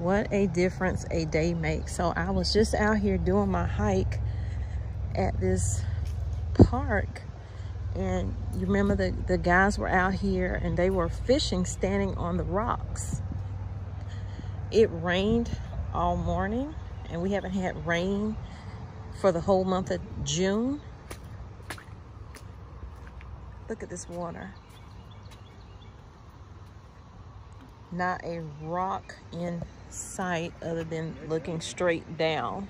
What a difference a day makes. So I was just out here doing my hike at this park, and you remember the guys were out here and they were fishing standing on the rocks. It rained all morning, and we haven't had rain for the whole month of June. Look at this water. Not a rock in sight other than looking straight down.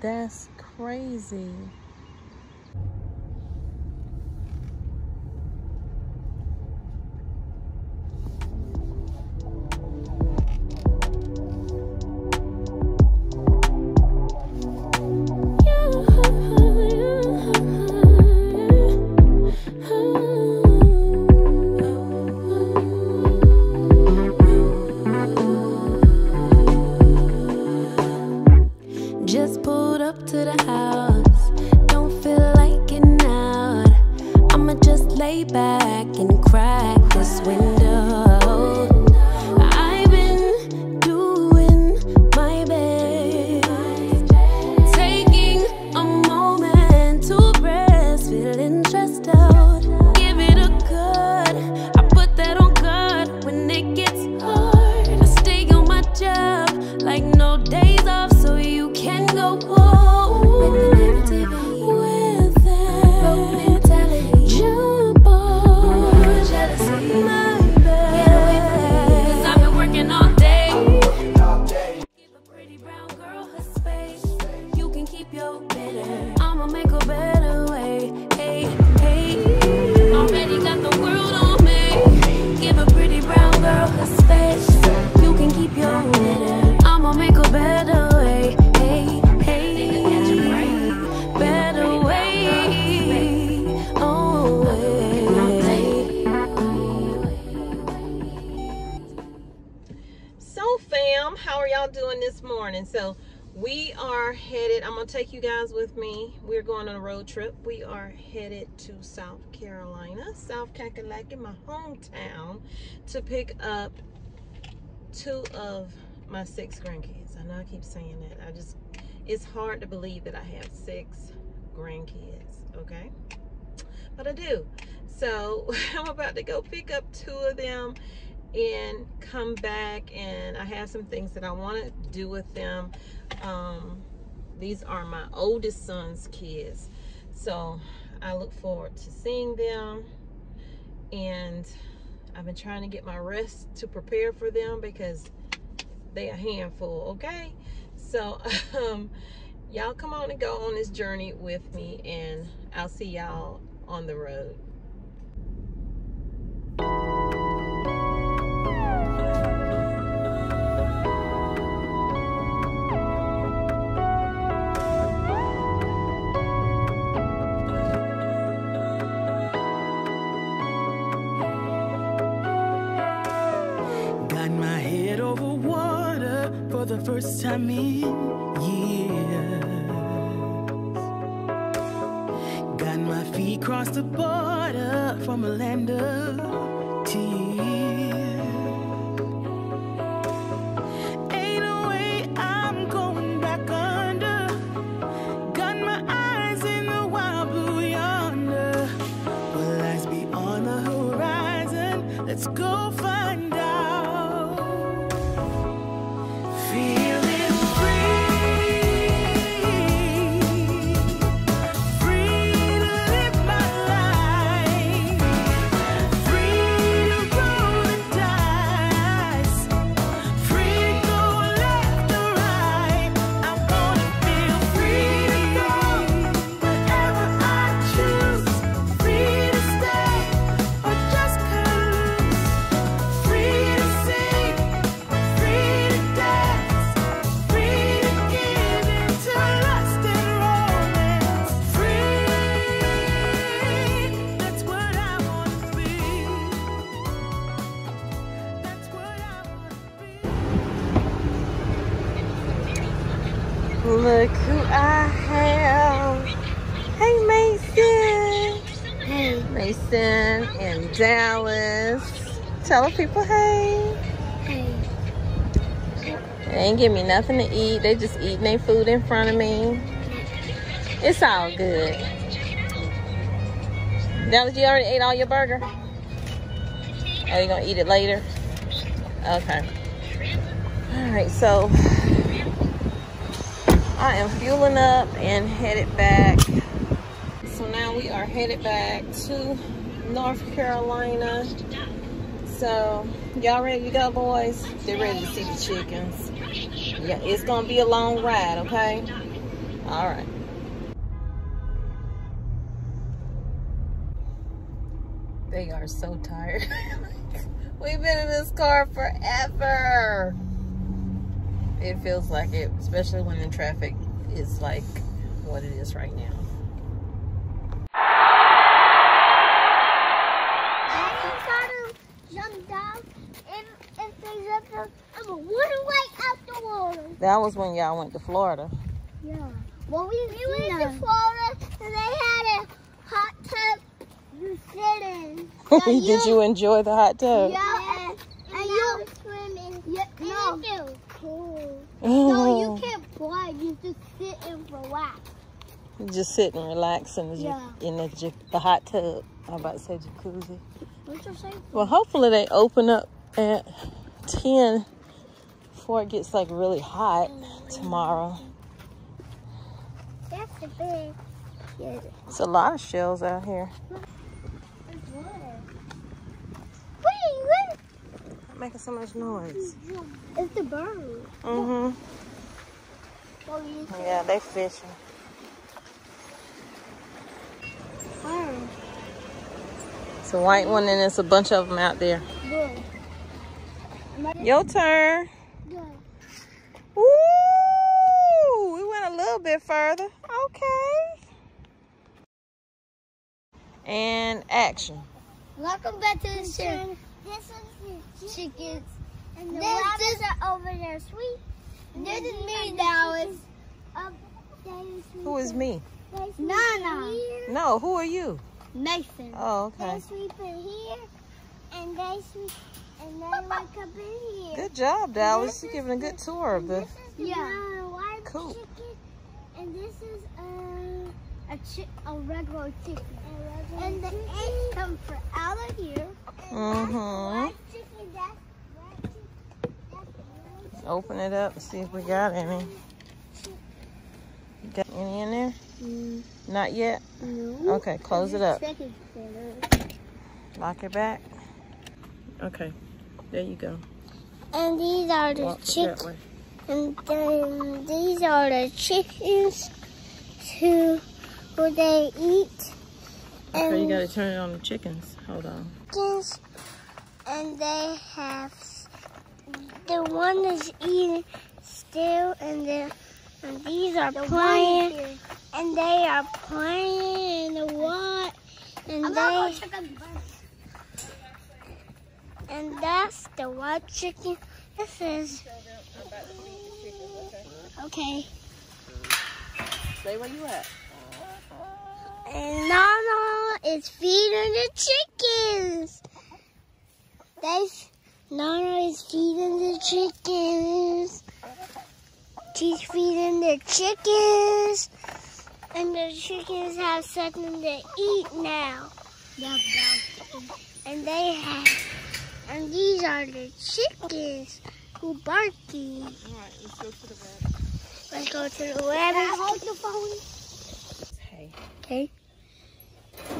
That's crazy. So we are headed, I'm gonna take you guys with me. We're going on a road trip. We are headed to South Carolina, South Kakalaki, my hometown, to pick up two of my 6 grandkids. I know I keep saying that. It's hard to believe that I have 6 grandkids, okay? But I do. So I'm about to go pick up 2 of them and come back, and I have some things that I want to do with them. These are my oldest son's kids, so I look forward to seeing them. And I've been trying to get my rest to prepare for them because they are a handful, okay? So y'all come on and go on this journey with me, and I'll see y'all on the road. The first time in years, got my feet crossed the border from a land of tears. Ain't no way I'm going back under. Got my eyes in the wild blue yonder. Will eyes be on the horizon? Let's go find out. Look who I have. Hey, Mason. Hey, Mason in Dallas. Tell the people hey. Hey. They ain't give me nothing to eat. They just eating their food in front of me. It's all good. Dallas, you already ate all your burger? Are you gonna eat it later? Okay. Alright, so I am fueling up and headed back. So now we are headed back to North Carolina. So y'all ready to go, boys? They're ready to see the chickens. Yeah, it's gonna be a long ride, okay? Alright. They are so tired. We've been in this car forever. It feels like it, especially when the traffic is like what it is right now. That was when y'all went to Florida. Yeah. Well, we went to Florida and they had a hot tub. You sit in. So did you enjoy the hot tub? Yeah. And you swimming. No. It was cool. So you can't fly. You just sit and relax. You just sit and relax in the hot tub. I'm about to say jacuzzi. What's your saying? Well, hopefully they open up at 10 before it gets like really hot tomorrow. That's the big. Yeah. It's a lot of shells out here. Making so much noise. It's the bird. Mm-hmm. Yeah, they fishing. Wow. It's a white one and it's a bunch of them out there. Yeah. Your turn. Yeah. Woo! We went a little bit further. Okay. And action. Welcome back to the channel. This is the chickens. And the rabbits are over there, sweet. This is me, Dallas. Who is me? Nana. No, who are you? Mason. Oh, okay. They sweep in here, and they sweep, and they look up in here. Good job, Dallas. You're giving a good tour of this. Yeah. Cool. Chicken, and this is a regular chicken. And the eggs come from out of here. Mm-hmm. Let's open it up and see if we got any. You got any in there? Mm. Not yet? No. Okay, close it up. Lock it back. Okay, there you go. And these are the chickens. And then these are the chickens who they eat. Okay, you gotta turn it on the chickens. Hold on. Chickens, and they have the one that's eating still, and these are playing, and they are playing a lot, and that's the white chicken. This is okay. Say where you at. And Nana is feeding the chickens. Nana is feeding the chickens. She's feeding the chickens. And the chickens have something to eat now. And they have, and these are the chickens who barking. All right, let's go to the rabbits. Let's go to the rabbits. Hold the phone. Okay.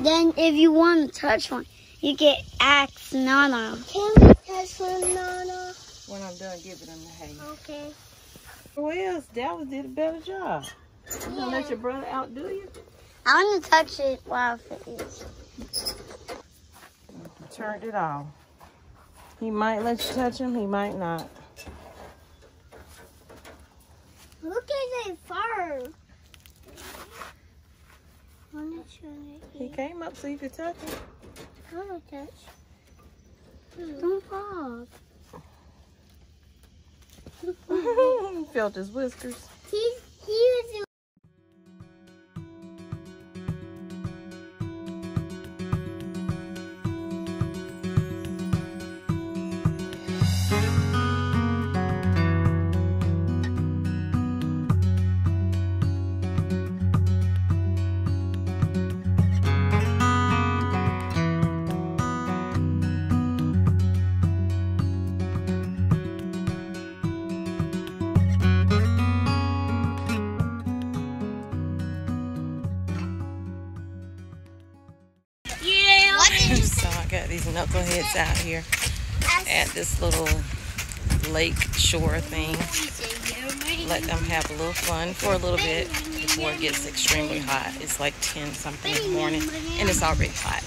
Then if you want to touch one, you get axe Nana. Can we touch one, Nana? When I'm done giving them the hay. Okay. Well, Dallas did a better job. You gonna let your brother outdo you? I want to touch it while it is. Turned it off. He might let you touch him, he might not. Look at that fur. He came up so you could touch it. I want to touch. Don't fall. He felt his whiskers. He was in. knuckleheads out here at this little lake shore thing. Let them have a little fun for a little bit before it gets extremely hot. It's like 10 something in the morning and it's already hot.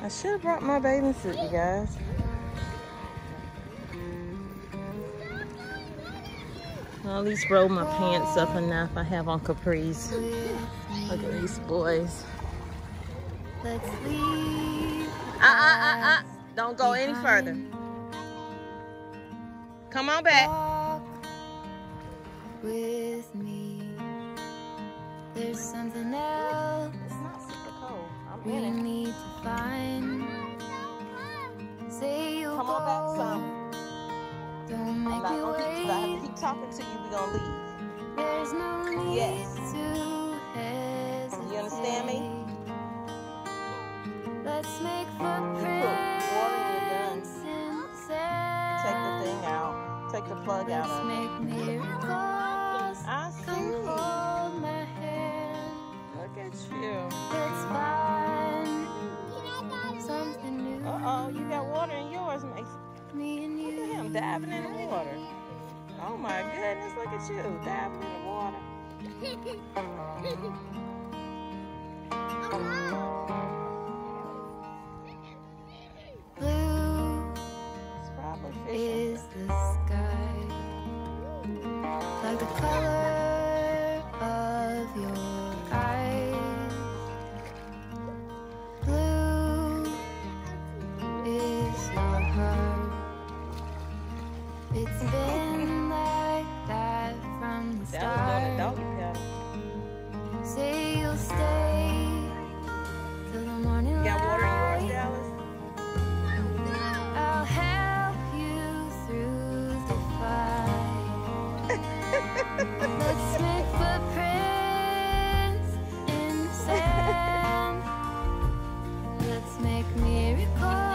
I should have brought my bathing suit, you guys. I'll at least roll my pants up enough. I have on capris. Look at these boys. Let's leave. Don't go any further. Come on back. Walk with me. There's something else. It's not super cold. I'm in it. We need to find. Say you'll go. Come on back, son. I'm not gonna leave because I have to keep talking to you. We're gonna leave. There's no need to hesitate. You understand me? Let's make footprints. Take the thing out. Take the plug out. Let's make miracles. I see you. Hold my hand. Look at you. It's fine. Something new. Uh oh, you got water in yours, mate. Me and you. Look at him diving in the water. Oh my goodness, look at you diving in the water. Blue it's probably fishing. Is the sky like the color of your eyes? Blue is your heart. It's been like that from the start. That was on a doggy paddle. Say you'll stay till the morning light. You got water in yours, Dallas? I'll help you through the fight. Let's make footprints in the sand. Let's make miracles.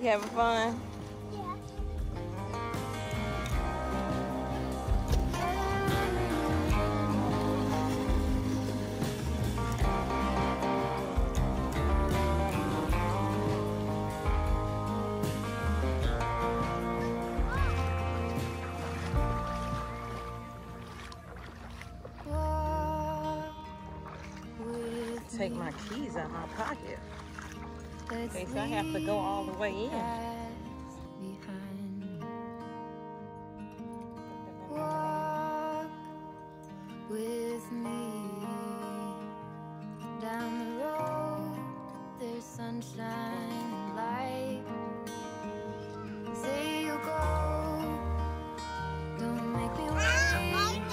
You having fun? Yeah. Take my keys out of my pocket. Okay, so I have to go all the way in. Walk with me down the road. There's sunshine and light. Say you go. Don't make me wait.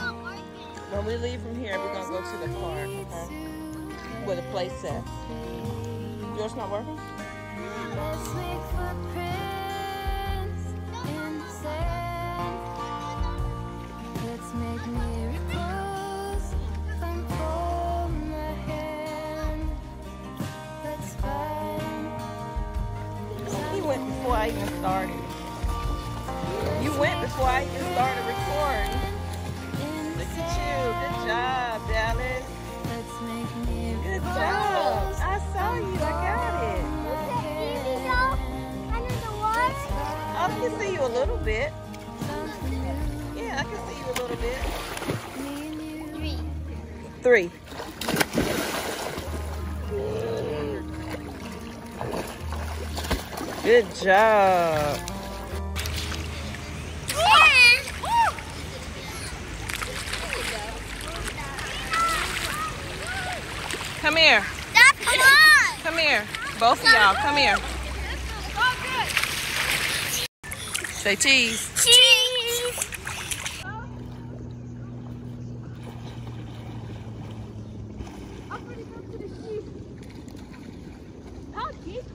When we leave from here, we're gonna go to the park, okay? Where the place at. Yours not working? Let's make footprints in the sand. Let's make miracles come from my hand. Let's find. He went before I even started. You went before I even started recording. Look at you. Good job, Dallas. Let's make miracles. Good job. I saw you. I got it. Is that TV under the water? I can see you a little bit. Yeah, I can see you a little bit. Three. Good job. Come here. Dad, come on. Come here. Both of y'all, come here. Say cheese. Cheese. I'm ready to go to the sheep. I'll keep it.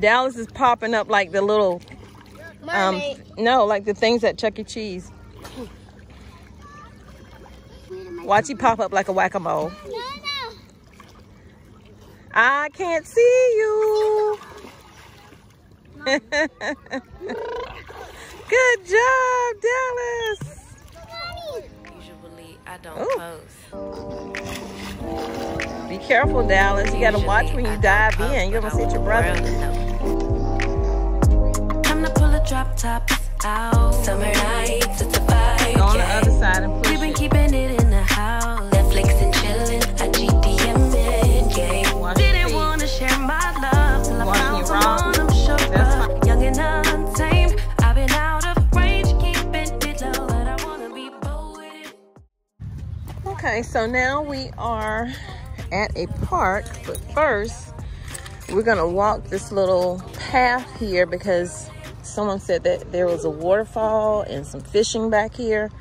Dallas is popping up like the little mermaid. No, like the things at Chuck E. Cheese. Watch you pop up like a whack-a-mole. No, no. I can't see you. Good job, Dallas. Usually I don't post. Be careful, Dallas. You gotta watch when you dive in. You're gonna sit your brother. Time to pull a drop top out. Summer nights, it's a vibe. Go on the other side and push. We've been keeping it in the house. Netflix and chilling. I GDM it. Yeah. Didn't wanna share my love till I found someone I'm sure of. Young and untamed. I've been out of range, keeping it low, but I wanna be bold with it. Okay, so now we are at a park, but first we're gonna walk this little path here because someone said that there was a waterfall and some fishing back here. I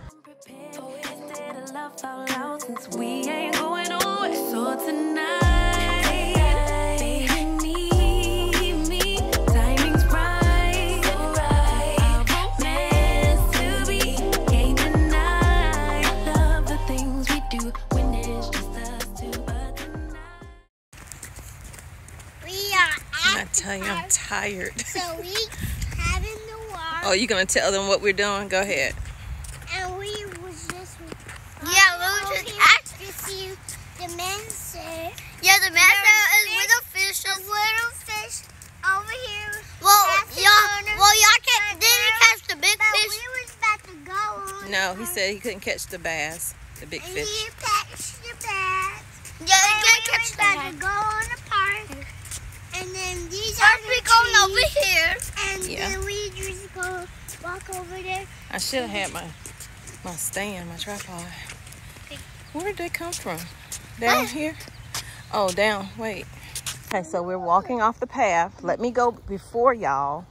tell you, I'm tired. So we having the water. Oh, you gonna tell them what we're doing? Go ahead. And we was just to see the master. Yeah, the master is with a fish. The little fish over here. Well, y'all can't. Did you catch the big fish? We was about to go on. No, he said he couldn't catch the bass, the big fish. He catched the bass. Yeah, he can't catch that. Go on the park. And then these are the going over here. And then we just go walk over there. I should have had my stand, my tripod. Where did they come from? Down here? Oh, down. Wait. Okay, so we're walking off the path. Let me go before y'all.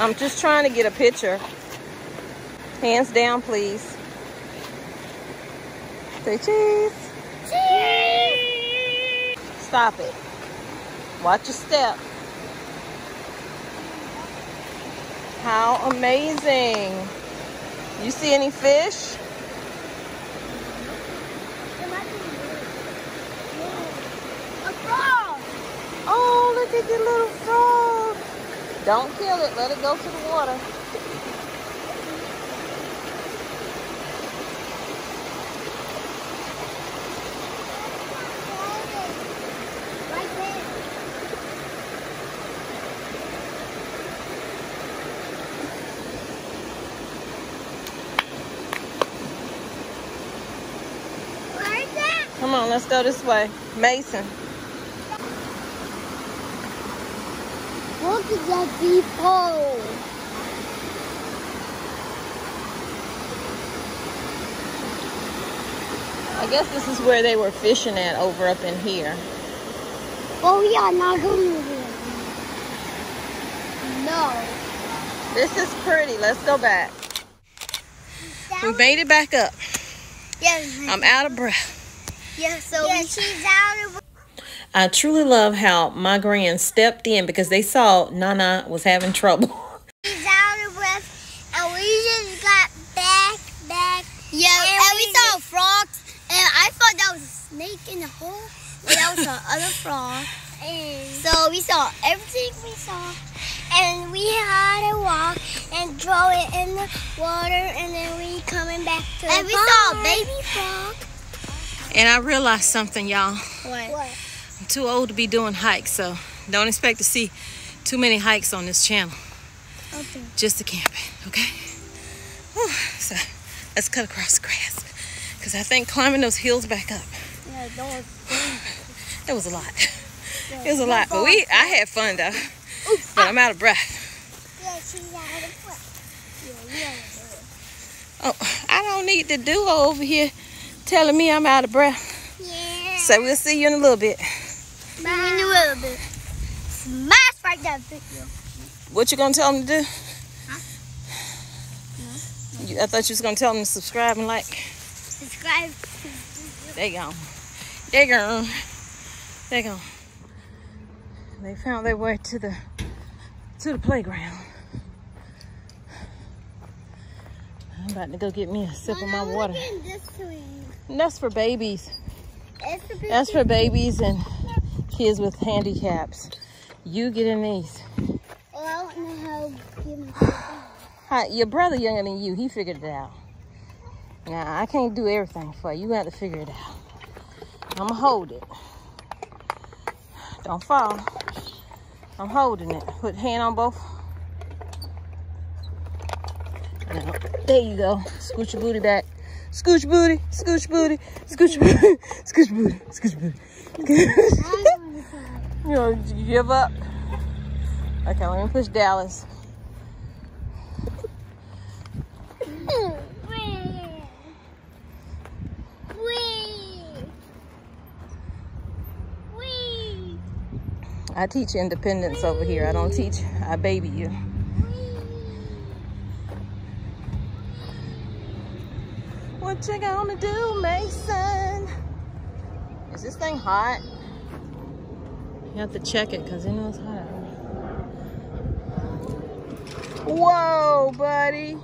I'm just trying to get a picture. Hands down, please. Say cheese. Cheese! Stop it. Watch your step. How amazing. You see any fish? A frog! Oh, look at your little frog. Don't kill it. Let it go to the water. Come on, let's go this way. Mason. Look at that people. I guess this is where they were fishing at over up in here. Oh, we are not going to here. No. This is pretty. Let's go back. We made it back up. Yes. I'm out of breath. Yeah, so she's out of breath. I truly love how my grand stepped in because they saw Nana was having trouble. She's out of breath, and we just got back. Yeah, and we saw frogs, and I thought that was a snake in the hole, but that was another frog. And so we saw everything we saw, and we had a walk and throw it in the water, and then we coming back to the And we saw a baby frog. And I realized something, y'all. What? I'm too old to be doing hikes, so don't expect to see too many hikes on this channel. Okay. Just the camping, okay? Whew. So let's cut across the grass because I think climbing those hills back up. Yeah, that was a lot. Yeah, it was a lot, but I had fun though. But I'm out of breath. Yeah, she's out of breath. Oh, I don't need the duo over here telling me I'm out of breath. Yeah. So we'll see you in a little bit. Bye. In a little bit. Smash right that bit. What you gonna tell them to do? Huh? No. I thought you was gonna tell them to subscribe and like. Subscribe. They gone. They gone. They gone. They found their way to the playground. I'm about to go get me a sip of my water. And that's for babies. That's for babies and kids with handicaps. You get in these. Well, I want to help you. Hi, your brother younger than you. He figured it out. Now, I can't do everything for you. You have to figure it out. I'm going to hold it. Don't fall. I'm holding it. Put hand on both. No. There you go. Scooch your booty back. Scooch booty. Scooch booty. Scooch booty. Scooch booty. Scooch booty. You know, did you give up? Okay, let me push Dallas. I teach independence over here. I don't teach. I baby you. What you gonna do, Mason? Is this thing hot? You have to check it because you know it's hot. Whoa, buddy.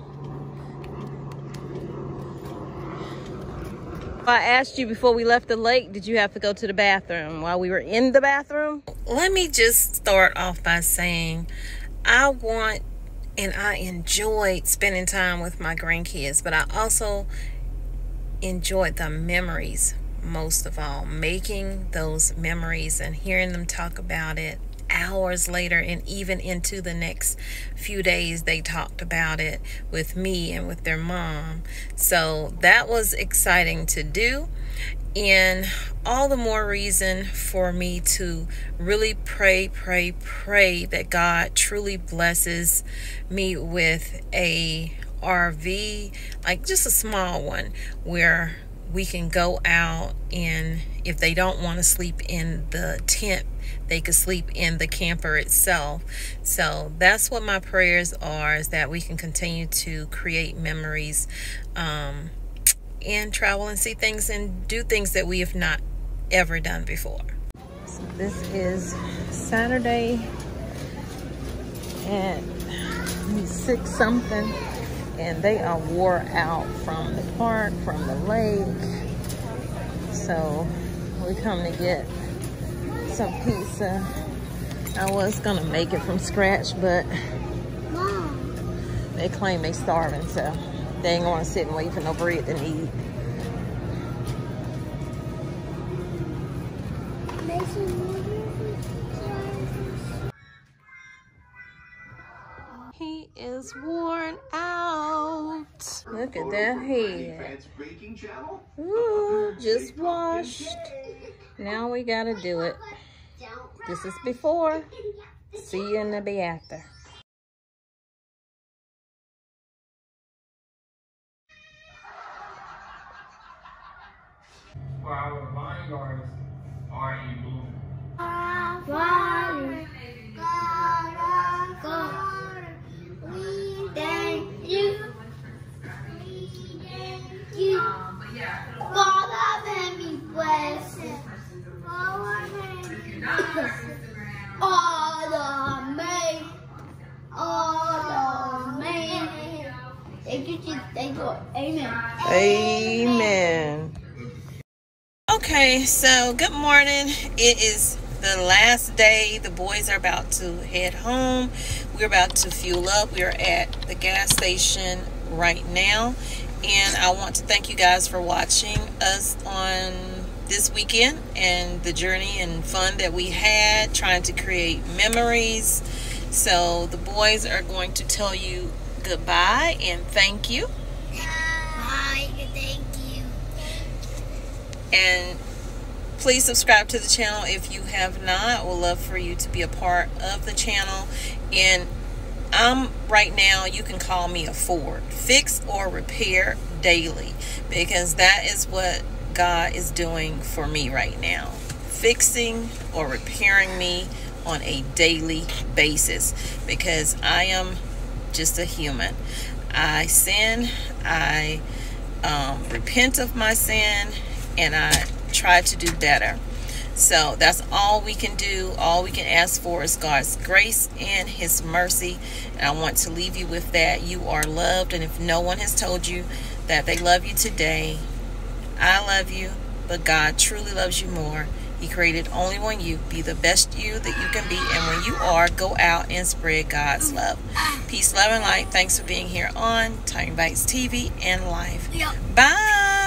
I asked you before we left the lake, did you have to go to the bathroom while we were in the bathroom? Let me just start off by saying I want and I enjoyed spending time with my grandkids, but I also enjoyed the memories most of all, making those memories and hearing them talk about it hours later and even into the next few days. They talked about it with me and with their mom. So that was exciting to do, and all the more reason for me to really pray that God truly blesses me with a RV, like just a small one where we can go out, and if they don't want to sleep in the tent, they could sleep in the camper itself. So that's what my prayers are, is that we can continue to create memories and travel and see things and do things that we have not ever done before. So this is Saturday at 6-something, and they are wore out from the park, from the lake. So we come to get some pizza. I was gonna make it from scratch, but they claim they starving, so they ain't gonna sit and wait for no bread to eat. He is worn out. Look at that head. Ooh, just washed. Now we gotta do it. This is before. See you in the be after. For our vine gardens are in bloom. Water, water, we thank you. We thank you. Father, let me bless it. All the man. Thank you, Jesus. Thank you. Amen. Amen. Okay, so good morning. It is the last day. The boys are about to head home. We're about to fuel up. We're at the gas station right now. And I want to thank you guys for watching us on this weekend and the journey and fun that we had trying to create memories. So the boys are going to tell you goodbye and thank you. Bye. Thank you. And please subscribe to the channel if you have not. I would love for you to be a part of the channel. And right now, you can call me a Ford. Fix or repair daily, because that is what God is doing for me right now. Fixing or repairing me on a daily basis, because I am just a human. I sin, I repent of my sin, and I try to do better. So that's all we can do. All we can ask for is God's grace and his mercy. And I want to leave you with that. You are loved. And if no one has told you that they love you today, I love you, but God truly loves you more. He created only one you. Be the best you that you can be. And when you are, go out and spread God's love. Peace, love, and light. Thanks for being here on TommyBites TV and Life. Bye.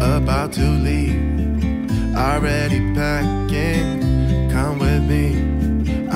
About to leave, already packing. Come with me,